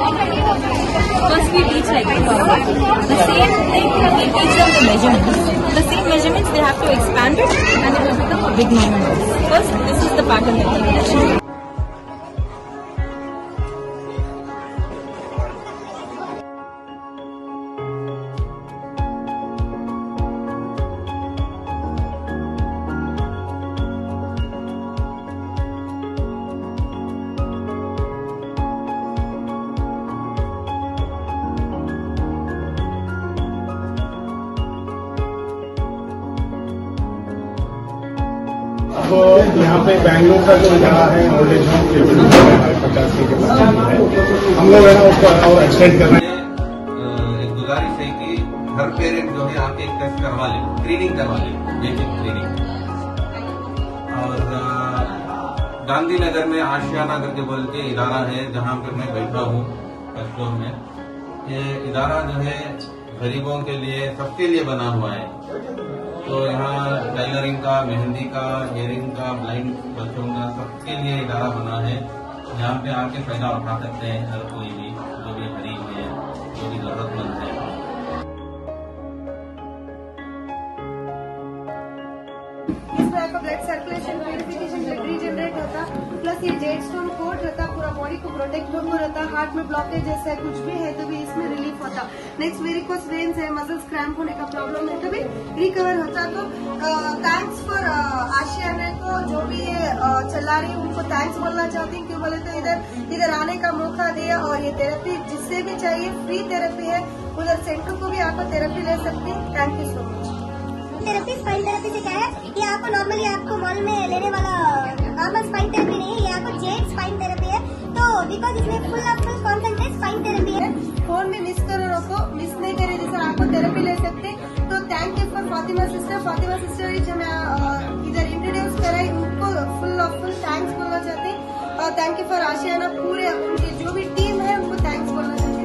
First we teach like the same thing that we teach them the measurements. The same measurements they have to expand it and it will become a big number. First this is the pattern that we teach. तो यहाँ पे बैंगलोर का जो जगह है old age home के 50 के पास हम लोग है ना उसको और एक्सटेंड कर रहे हैं। एक गुजारिश है कि हर पेरेंट जो है आप एक टेस्ट करवा लें, ट्रेनिंग करवा लें, बेसिक ट्रेनिंग। और गांधीनगर में आशियाना करके बोल के इदारा है जहाँ पर मैं बैठा हूँ फर्स्ट फ्लोर में। ये इदारा जो है गरीबों के लिए, सबके लिए बना हुआ है। तो यहाँ टेलरिंग का, मेहंदी का, हेयरिंग का, ब्लाइंड बच्चों का, सबके लिए इदारा बना है। यहाँ पे आके फायदा उठा सकते हैं हर कोई भी, जो भी गरीब है, जो भी जरूरतमंद है। इस तरह का blood circulation, purification, blood regenerate होता, प्लस ये जेड स्टोन कोट रहता, पूरा बॉडी को प्रोटेक्ट रहता। हार्ट में ब्लॉकेज जैसा कुछ भी है तो भी इसमें रिलीफ होता। नेक्स्ट वेरिकोस वेन्स है, मसल्स क्रैम्प होने का प्रॉब्लम है तो भी रिकवर होता। तो थैंक्स फॉर आशियाना को, जो भी चला रही है उनको थैंक्स बोलना चाहती हूँ। क्यों बोले तो इधर आने का मौका दिया और ये थेरेपी जिससे भी चाहिए फ्री थेरेपी है। उधर सेंटर को भी आपको थेरेपी ले सकती है। Thank you so much. Therapy spine therapy से क्या है, ये आपको नॉर्मली आपको मॉल में लेने वाला नॉर्मल स्पाइन थेरेपी नहीं है, ये आपको जेड स्पाइन थेरेपी है। तो बिकॉज इसमें full of full concentrate spine therapy है। फोन में मिस करो, रोको, मिस नहीं करे जैसे आपको थेरेपी ले सकते। तो thank you for Fatima sister जो मैं इधर इंट्रोड्यूस कराई उनको फुल थैंक्स बोलना चाहते हैं। और थैंक यू फॉर आशियाना, पूरे उनकी जो भी टीम है उनको थैंक्स बोलना चाहते हैं।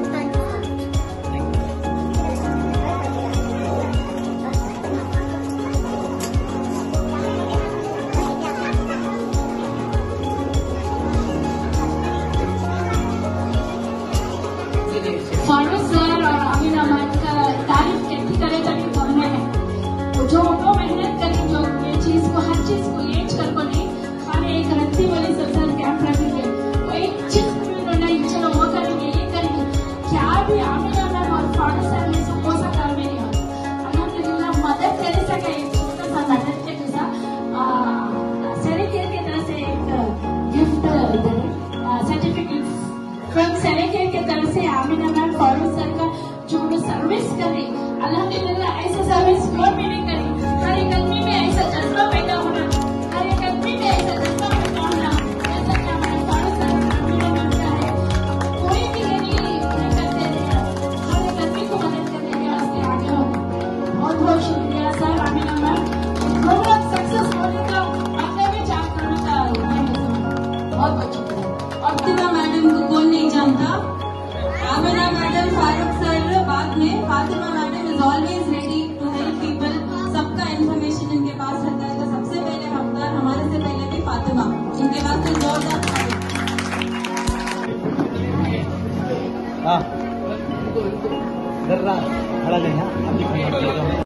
फार्मा सर और आमिर अहमद का तारीफ कैसे करें ताकि बढ़ना है। जो वो मेहनत करें, जो ये चीज़ को हर चीज़ को एज कर बने खाने एक रत्ती वाले सरसर कैंप रखेंगे और एक चीज भी उन्होंने चलो वो करेंगे ये करेंगे क्या भी आमिर अहमद और फार्मा सर ने सबको सा काम में लिया। अल्हम्दुलिल्लाह मदद करे सके छोटा सा मदद के जैसा सरे खेल की तरह से एक गिफ्ट सर्टिफिकेट फ्रॉम सरे खेल की तरफ से आमिर अहमद जो सर्विस करे। अल्हम्दुलिल्लाह ऐसा सर्विस और भी नहीं करी। हर एक आदमी में ऐसा जज्बा पैदा होना, हर एक आदमी में ऐसा जज्बा पैदा होना, ऐसा क्या हमारे पास है। कोई भी नहीं करते रहे, हर एक आदमी को मदद करने के वास्ते आगे हो। बहुत बहुत शुक्रिया सर। आमिर अहमद सक्सेस होने का अपना भी जान करना था, बहुत बहुत शुक्रिया। और फातिमा मैडम को कौन नहीं जानता। आमिना मैडम, फारूक सर बाद में, Fatima madam is always ready to help people. सबका इन्फॉर्मेशन इनके पास रहता है। तो सबसे पहले हमदार, हमारे से पहले भी फातिमा, इनके पास तो जोरदार खड़ा नहीं है।